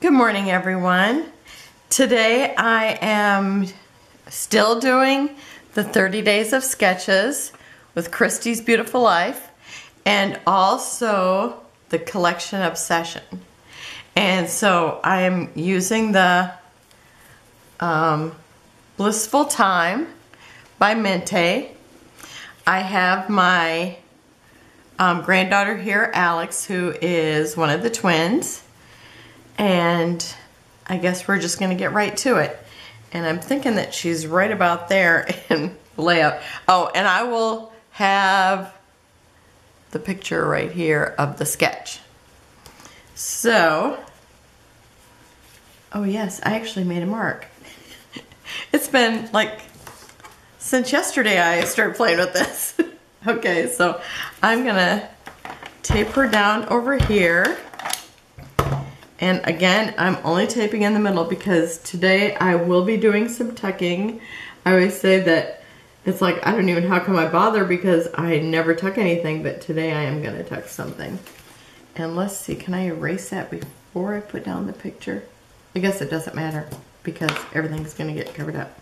Good morning, everyone. Today I am still doing the 30 Days of Sketches with Christy's Beautiful Life and also the Collection Obsession. And so I am using the Blissful Time by Mintay. I have my granddaughter here, Alex, who is one of the twins. And I guess we're just gonna get right to it. And I'm thinking that she's right about there in layout. Oh, and I will have the picture right here of the sketch. So, oh yes, I actually made a mark. It's been like, since yesterday I started playing with this. Okay, so I'm gonna tape her down over here. And again, I'm only taping in the middle because today I will be doing some tucking. I always say that it's like, I don't even, how come I bother because I never tuck anything, but today I am gonna tuck something. And let's see, can I erase that before I put down the picture? I guess it doesn't matter because everything's gonna get covered up.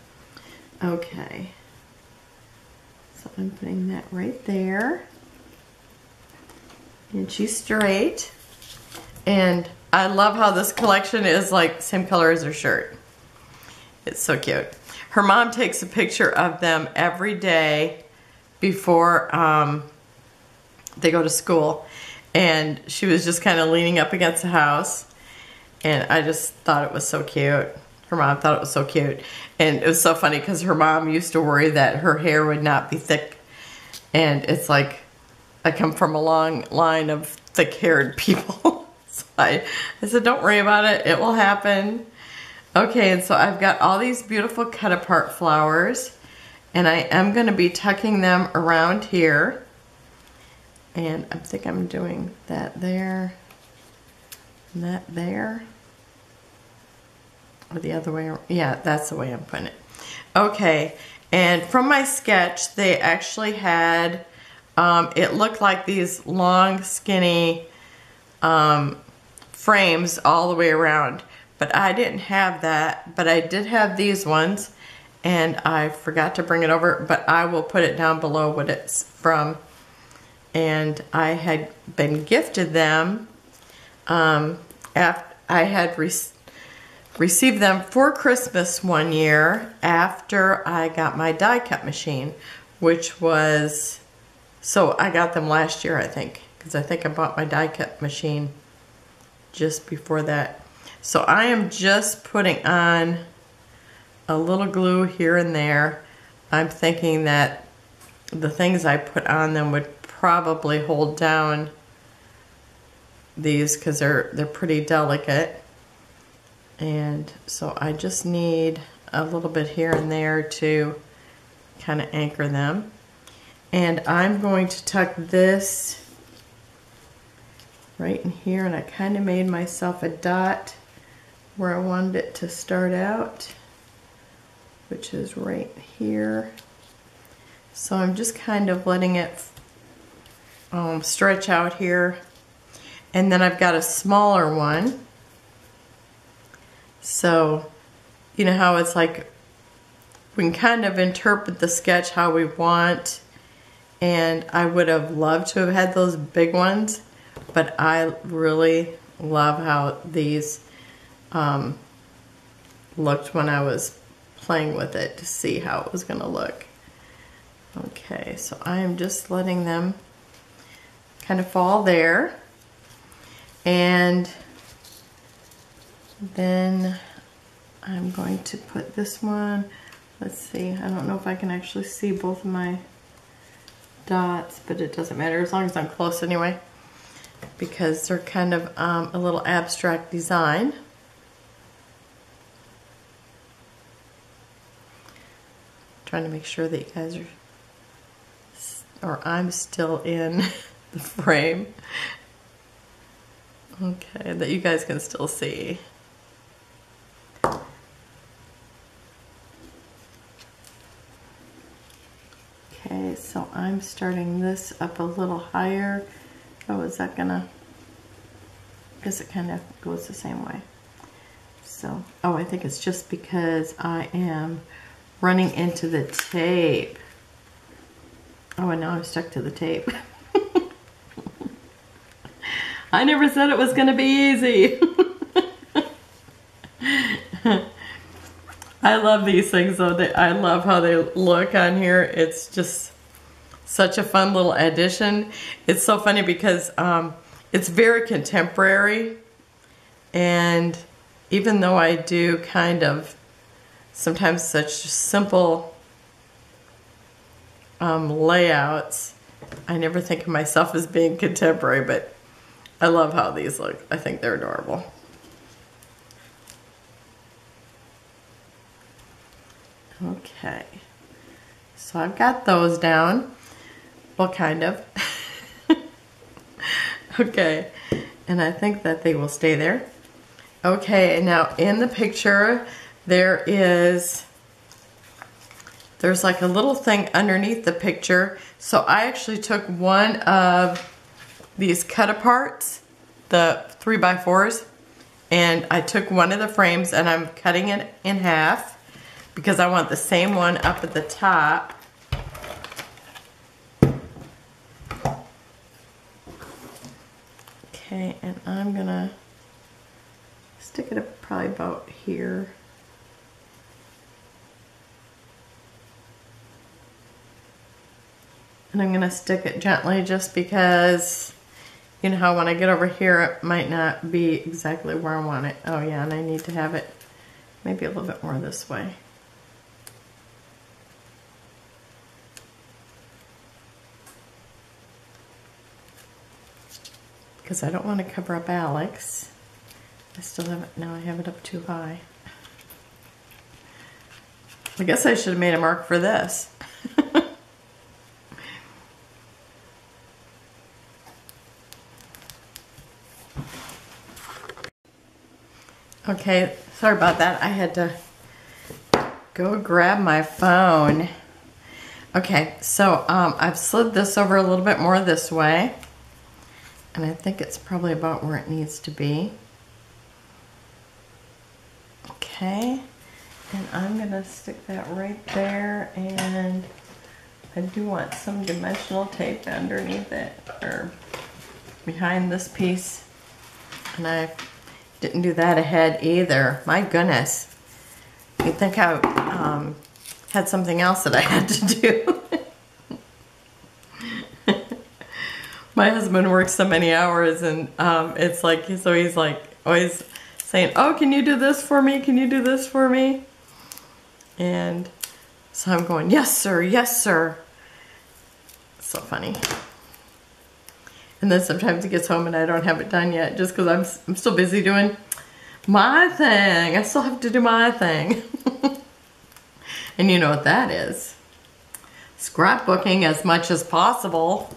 Okay. So I'm putting that right there. And she's straight. And I love how this collection is like same color as her shirt. It's so cute. Her mom takes a picture of them every day before they go to school. And she was just kind of leaning up against the house. And I just thought it was so cute. Her mom thought it was so cute. And it was so funny because her mom used to worry that her hair would not be thick. And it's like, I come from a long line of thick-haired people. So I said, don't worry about it. It will happen. Okay, and so I've got all these beautiful cut-apart flowers. And I am going to be tucking them around here. And I think I'm doing that there. And that there. Or the other way around. Yeah, that's the way I'm putting it. Okay, and from my sketch, they actually had, it looked like these long, skinny frames all the way around, but I didn't have that, but I did have these ones and I forgot to bring it over, but I will put it down below what it's from. And I had been gifted them after I had received them for Christmas one year after I got my die cut machine, which was, so I got them last year, I think. I think I bought my die cut machine just before that. So I am just putting on a little glue here and there. I'm thinking that the things I put on them would probably hold down these because they're pretty delicate. And so I just need a little bit here and there to kind of anchor them. And I'm going to tuck this right in here, and I kind of made myself a dot where I wanted it to start out, which is right here. So I'm just kind of letting it stretch out here. And then I've got a smaller one. So you know how it's like, we can kind of interpret the sketch how we want, and I would have loved to have had those big ones. But I really love how these looked when I was playing with it to see how it was going to look. Okay, so I am just letting them kind of fall there. And then I'm going to put this one, let's see, I don't know if I can actually see both of my dots, but it doesn't matter as long as I'm close anyway, because they're kind of a little abstract design. Trying to make sure that you guys are, or I'm still in the frame. Okay, that you guys can still see. Okay, so I'm starting this up a little higher. Oh, is that gonna, I guess it kind of goes the same way. So, oh, I think it's just because I am running into the tape. Oh, and now I'm stuck to the tape. I never said it was going to be easy. I love these things though. I love how they look on here. It's just such a fun little addition. It's so funny because it's very contemporary, and even though I do kind of sometimes such simple layouts, I never think of myself as being contemporary, but I love how these look. I think they're adorable. Okay, so I've got those down. Well, kind of. Okay, and I think that they will stay there. Okay, now in the picture, there's like a little thing underneath the picture. So I actually took one of these cut aparts, the 3x4s, and I took one of the frames and I'm cutting it in half, because I want the same one up at the top. Okay, and I'm gonna stick it up probably about here. And I'm gonna stick it gently just because, you know how when I get over here it might not be exactly where I want it. Oh yeah, and I need to have it maybe a little bit more this way. Because I don't want to cover up Alex. I still have it, now I have it up too high. I guess I should have made a mark for this. Okay, sorry about that. I had to go grab my phone. Okay, so I've slid this over a little bit more this way. And I think it's probably about where it needs to be. Okay, and I'm gonna stick that right there, and I do want some dimensional tape underneath it, or behind this piece. And I didn't do that ahead either. My goodness. You'd think I had something else that I had to do. My husband works so many hours, and it's like, so he's like always saying, oh, can you do this for me? Can you do this for me? And so I'm going, yes, sir. Yes, sir. It's so funny. And then sometimes he gets home and I don't have it done yet just because I'm still busy doing my thing. I still have to do my thing. And you know what that is. Scrapbooking as much as possible.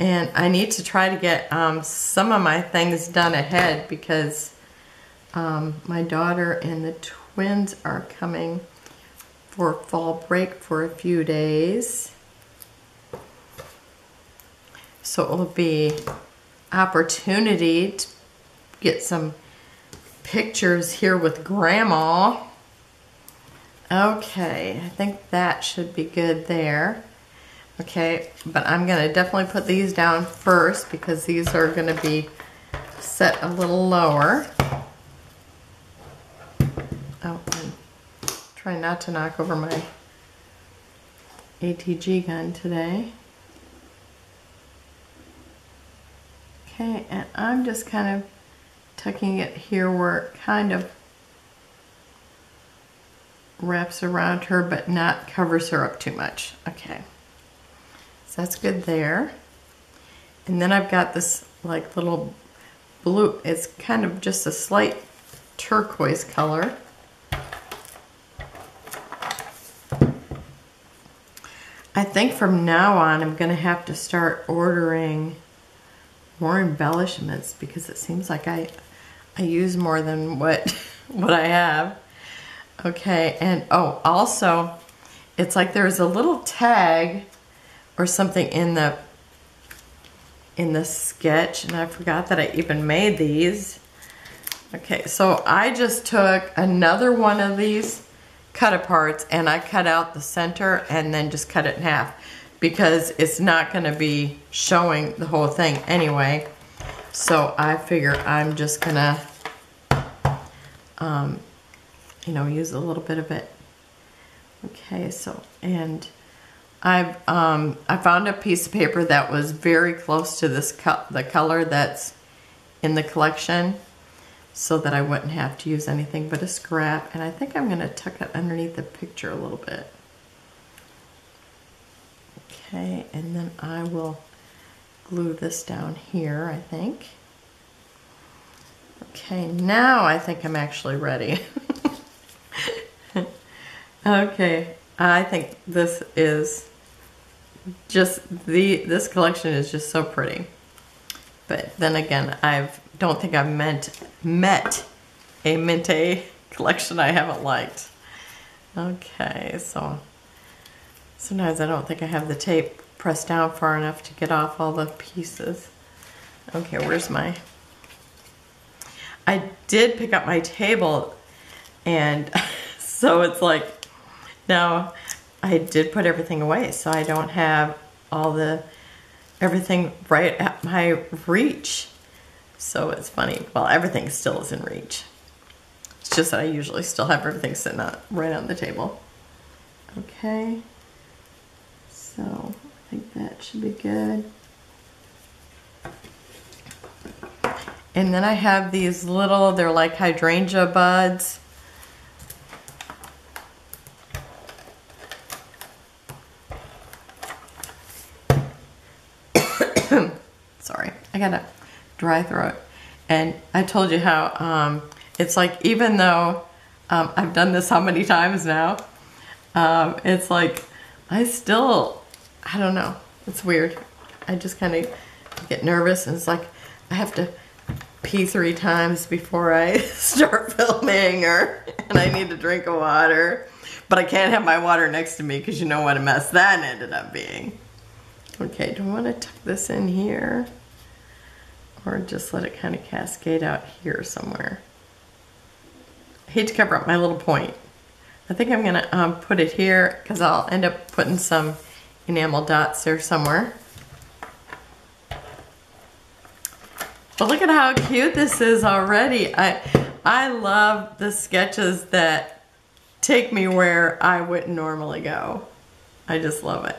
And I need to try to get some of my things done ahead because my daughter and the twins are coming for fall break for a few days. So it'll be opportunity to get some pictures here with Grandma. Okay, I think that should be good there. Okay, but I'm going to definitely put these down first because these are going to be set a little lower. Oh, I'm trying not to knock over my ATG gun today. Okay, and I'm just kind of tucking it here where it kind of wraps around her but not covers her up too much. Okay. So that's good there. And then I've got this like little blue, it's kind of just a slight turquoise color. I think from now on I'm gonna have to start ordering more embellishments because it seems like I use more than what I have. Okay, and oh, also it's like there's a little tag or something in the in the sketch, and I forgot that I even made these. Okay, so I just took another one of these cut aparts and I cut out the center and then just cut it in half because it's not going to be showing the whole thing anyway. So I figure I'm just going to, you know, use a little bit of it. Okay, so, and I've, I found a piece of paper that was very close to this the color that's in the collection, so that I wouldn't have to use anything but a scrap. And I think I'm gonna tuck it underneath the picture a little bit. Okay, and then I will glue this down here, I think. Okay, now I think I'm actually ready. Okay, I think this is just, this collection is just so pretty. But then again, I've, don't think I've met a Mintay collection I haven't liked. Okay, so sometimes I don't think I have the tape pressed down far enough to get off all the pieces. Okay, where's my, I did pick up my table, and so it's like, now I did put everything away, so I don't have all the, everything right at my reach. So it's funny. Well, everything still is in reach. It's just that I usually still have everything sitting out right on the table. Okay. So I think that should be good. And then I have these little, they're like hydrangea buds. Sorry, I gotta dry throat. And I told you how it's like, even though I've done this how many times now, it's like I still, I don't know, it's weird. I just kind of get nervous, and it's like I have to pee 3 times before I start filming, or and I need to drink a water, but I can't have my water next to me because you know what a mess that ended up being. Okay, do I want to tuck this in here? Or just let it kind of cascade out here somewhere. I hate to cover up my little point. I think I'm gonna put it here because I'll end up putting some enamel dots there somewhere. But look at how cute this is already. I love the sketches that take me where I wouldn't normally go. I just love it.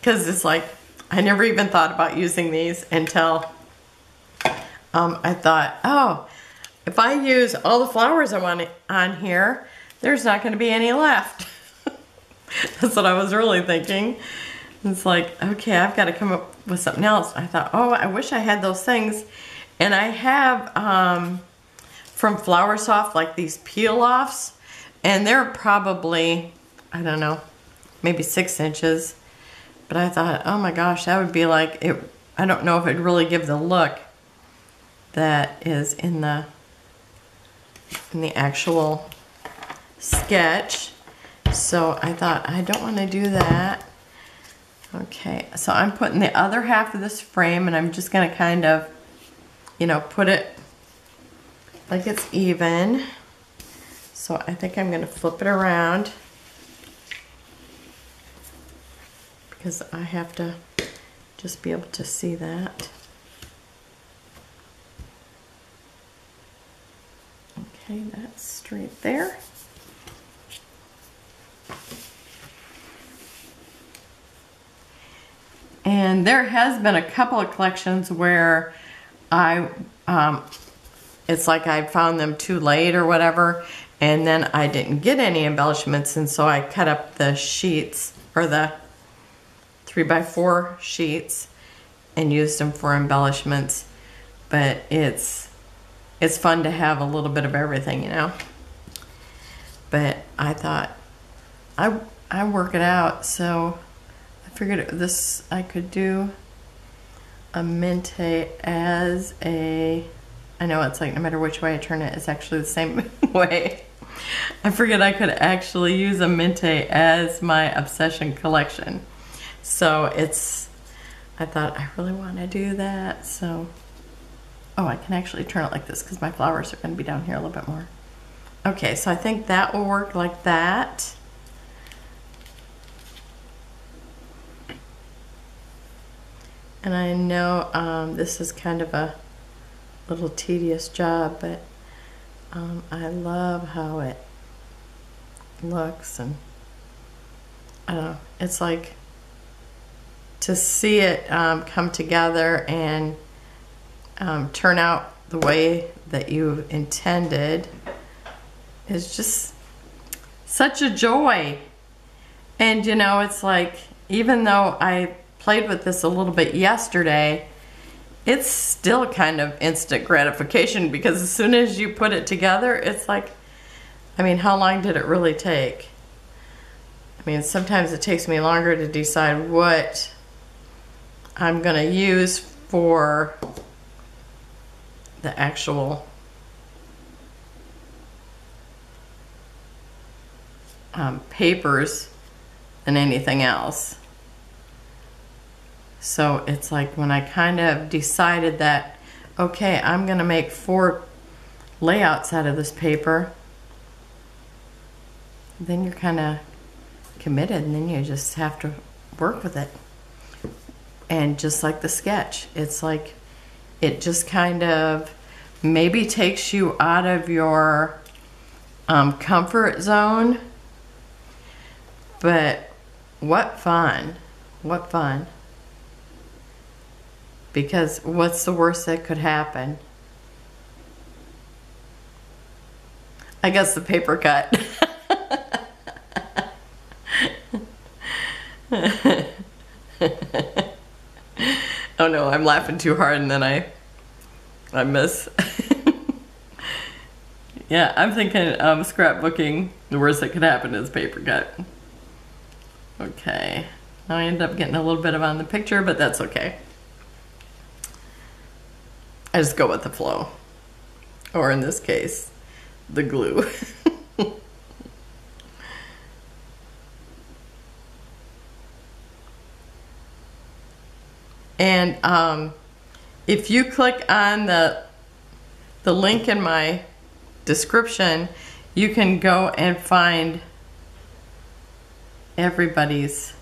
Because it's like, I never even thought about using these until I thought, oh, if I use all the flowers I want on here, there's not going to be any left. That's what I was really thinking. It's like, okay, I've got to come up with something else. I thought, oh, I wish I had those things. And I have from Flower Soft, like these peel-offs, and they're probably, I don't know, maybe 6 inches. But I thought, oh my gosh, that would be like, it, I don't know if it'd really give the look that is in the actual sketch. So I thought, I don't want to do that. Okay, so I'm putting the other half of this frame, and I'm just going to kind of, you know, put it like it's even. So I think I'm going to flip it around, because I have to just be able to see that. Okay, that's straight there. And there has been a couple of collections where I, it's like I found them too late or whatever, and then I didn't get any embellishments, and so I cut up the sheets, or the 3x4 sheets, and used them for embellishments. But it's fun to have a little bit of everything, you know. But I thought, I work it out, so I figured this, I could do a Mintay as a, I know it's like no matter which way I turn it, it's actually the same way. I figured I could actually use a Mintay as my obsession collection. So it's, I thought, I really want to do that, so... Oh, I can actually turn it like this because my flowers are going to be down here a little bit more. Okay, so I think that will work like that. And I know this is kind of a little tedious job, but I love how it looks, and I don't know, it's like to see it come together and turn out the way that you intended is just such a joy. And you know, it's like, even though I played with this a little bit yesterday, it's still kind of instant gratification, because as soon as you put it together, it's like, I mean, how long did it really take? I mean, sometimes it takes me longer to decide what I'm gonna use for the actual papers than anything else. So it's like when I kind of decided that, okay, I'm gonna make 4 layouts out of this paper, then you're kind of committed, and then you just have to work with it. And just like the sketch, it's like it just kind of maybe takes you out of your comfort zone, but what fun, what fun. Because what's the worst that could happen? I guess the paper cut. Oh no, I'm laughing too hard and then I miss. Yeah, I'm thinking scrapbooking, the worst that could happen is paper cut. Okay, now I end up getting a little bit of on the picture, but that's okay. I just go with the flow, or in this case, the glue. And if you click on the link in my description, you can go and find everybody's,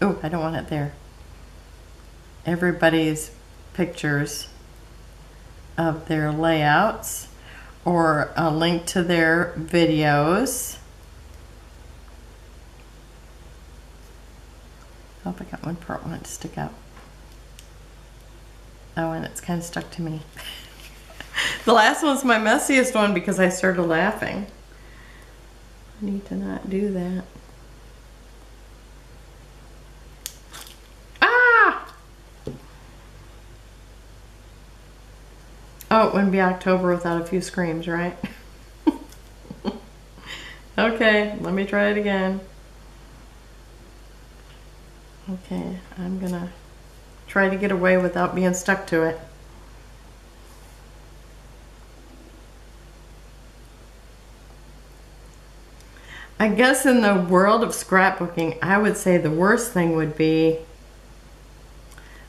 oh, I don't want it there, everybody's pictures of their layouts, or a link to their videos. I hope I got one part one to stick out. Oh, and it's kind of stuck to me. The last one's my messiest one because I started laughing. I need to not do that. Oh, it wouldn't be October without a few screams, right? Okay, let me try it again. Okay, I'm gonna try to get away without being stuck to it. I guess in the world of scrapbooking, I would say the worst thing would be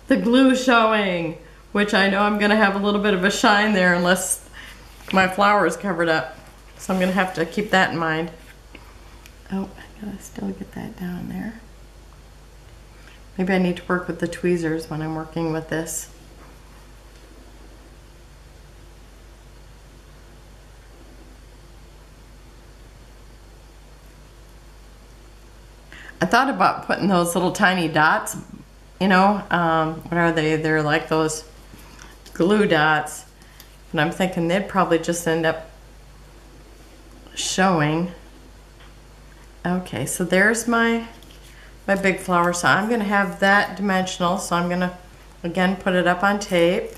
the glue showing, which I know I'm gonna have a little bit of a shine there unless my flower is covered up. So I'm gonna have to keep that in mind. Oh, I gotta still get that down there. Maybe I need to work with the tweezers when I'm working with this. I thought about putting those little tiny dots, you know, what are they? They're like those glue dots, and I'm thinking they'd probably just end up showing. Okay, so there's my big flower, so I'm gonna have that dimensional, so I'm gonna again put it up on tape.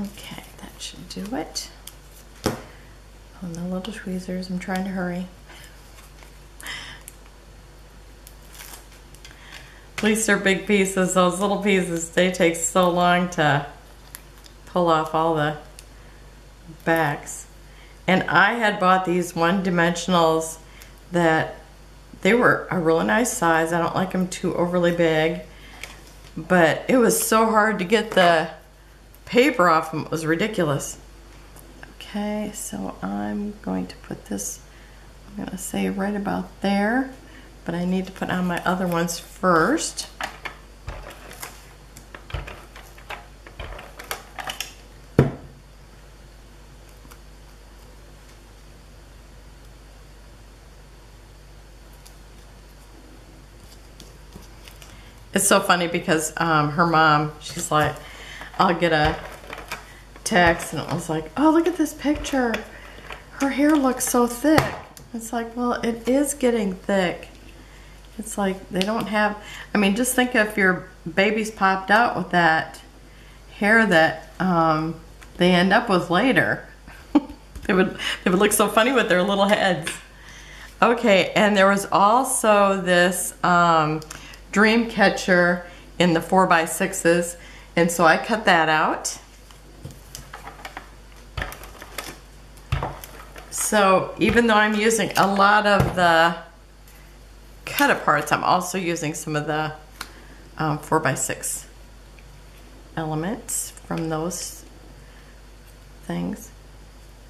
Okay, that should do it. On the little tweezers, I'm trying to hurry. At least they're big pieces. Those little pieces, they take so long to pull off all the backs. And I had bought these one-dimensionals that they were a really nice size. I don't like them too overly big, but it was so hard to get the paper off them. It was ridiculous. Okay, so I'm going to put this, I'm going to say right about there, but I need to put on my other ones first. It's so funny because her mom, she's like, I'll get a text and it was like, oh, look at this picture. Her hair looks so thick. It's like, well, it is getting thick. It's like they don't have, I mean, just think if your baby's popped out with that hair that they end up with later. they would look so funny with their little heads. Okay, and there was also this dream catcher in the 4x6s, and so I cut that out. So even though I'm using a lot of the cut aparts, I'm also using some of the 4x6 elements from those things,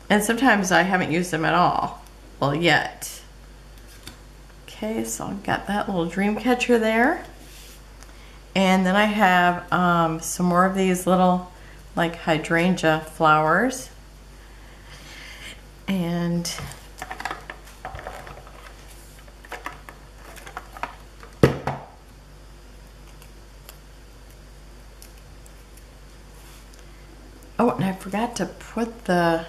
and sometimes I haven't used them at all, well, yet. Okay, so I've got that little dream catcher there, and then I have some more of these little like hydrangea flowers, and oh, and I forgot to put the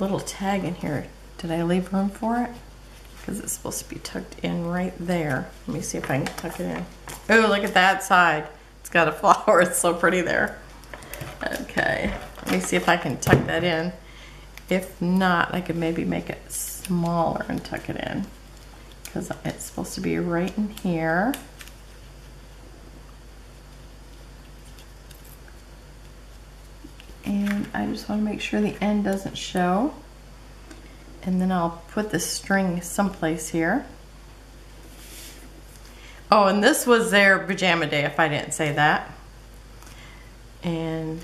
little tag in here. Did I leave room for it? Because it's supposed to be tucked in right there. Let me see if I can tuck it in. Oh, look at that side. It's got a flower. It's so pretty there. Okay. Let me see if I can tuck that in. If not, I could maybe make it smaller and tuck it in. Because it's supposed to be right in here. And I just want to make sure the end doesn't show. And then I'll put the string someplace here. Oh, and this was their pajama day, if I didn't say that. And,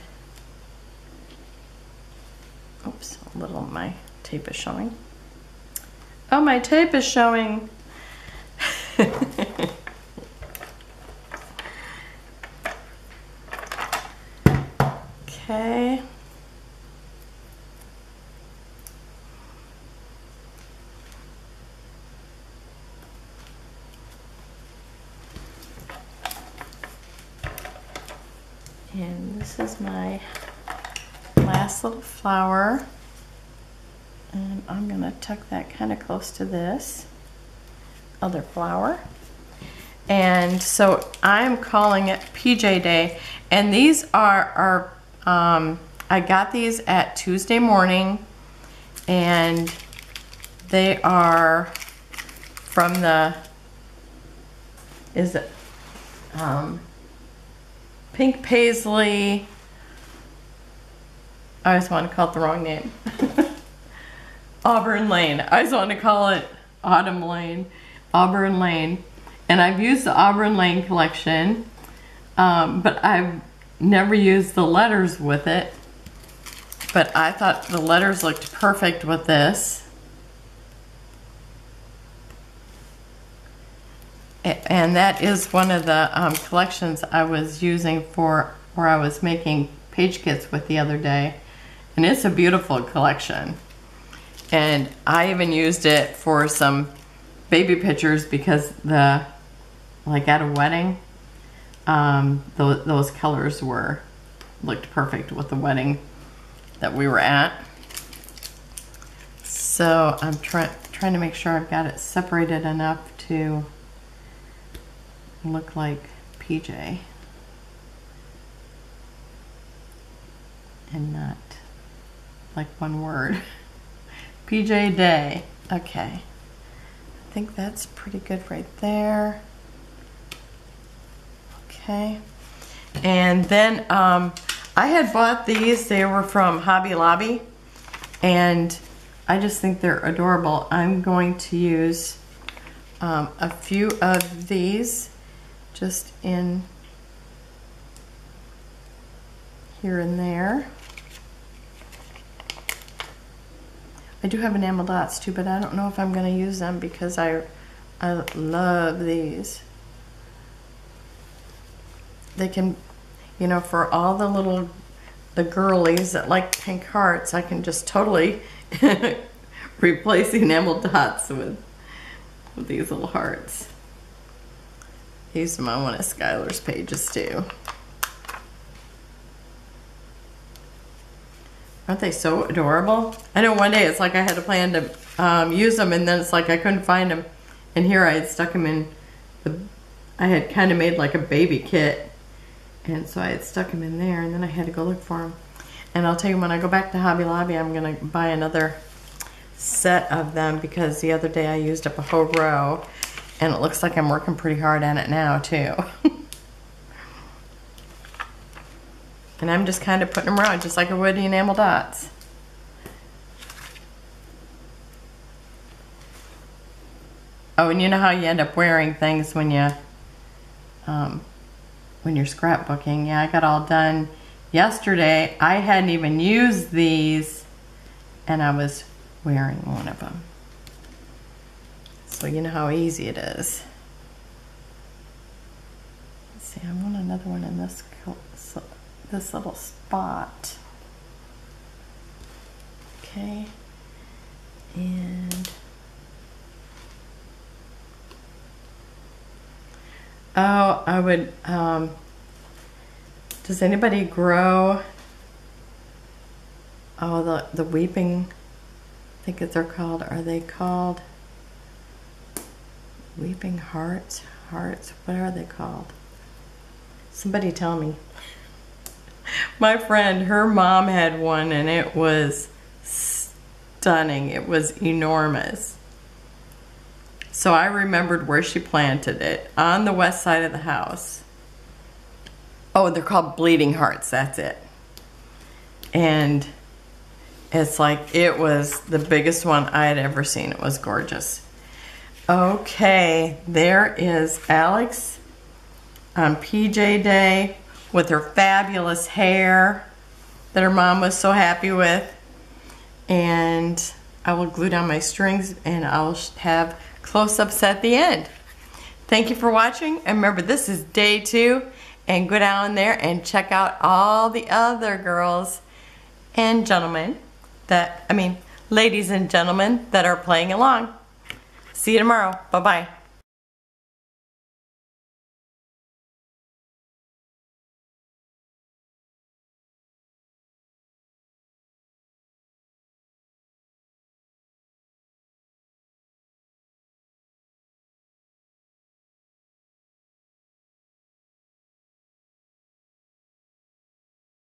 oops, a little of my tape is showing. Oh, my tape is showing. Okay. And this is my last little flower, and I'm going to tuck that kind of close to this other flower. And so I'm calling it PJ Day, and these are I got these at Tuesday morning, and they are from the, is it Pink Paisley, I just want to call it the wrong name, Auburn Lane. I just want to call it Autumn Lane, Auburn Lane. And I've used the Auburn Lane collection, but I've never used the letters with it. But I thought the letters looked perfect with this. And that is one of the collections I was using for where I was making page kits with the other day. And it's a beautiful collection. And I even used it for some baby pictures because the, like at a wedding, those colors were, looked perfect with the wedding that we were at. So I'm trying to make sure I've got it separated enough to look like PJ. and not like one word. PJ Day. Okay. I think that's pretty good right there. Okay. And then I had bought these. They were from Hobby Lobby. And I just think they're adorable. I'm going to use a few of these just in here and there. I do have enamel dots too, but I don't know if I'm going to use them because I love these. They can, you know, for all the little, the girlies that like pink hearts, I can just totally replace the enamel dots with these little hearts. These are my one of Skylar's pages too. Aren't they so adorable? I know one day it's like I had a plan to use them, and then it's like I couldn't find them. And here I had stuck them in the, I had kind of made like a baby kit. And so I had stuck them in there, and then I had to go look for them. And I'll tell you, when I go back to Hobby Lobby, I'm going to buy another set of them, because the other day I used up a whole row. And it looks like I'm working pretty hard on it now too. And I'm just kind of putting them around just like I would the enamel dots. Oh, and you know how you end up wearing things when you're scrapbooking. Yeah, I got all done yesterday. I hadn't even used these, and I was wearing one of them. So you know how easy it is. Let's see, I want another one in this color. This little spot. Okay. And oh, I would does anybody grow the weeping, I think that they're called, are they called weeping hearts, what are they called? Somebody tell me. My friend, her mom had one, and it was stunning. It was enormous. So I remembered where she planted it, on the west side of the house. Oh, they're called bleeding hearts, that's it. And it's like, it was the biggest one I had ever seen. It was gorgeous. Okay, there is Alex on PJ Day, with her fabulous hair that her mom was so happy with. And I will glue down my strings, and I'll have close-ups at the end. Thank you for watching, and remember, this is day 2, and go down there and check out all the other girls and gentlemen that, I mean, ladies and gentlemen that are playing along. See you tomorrow. Bye-bye.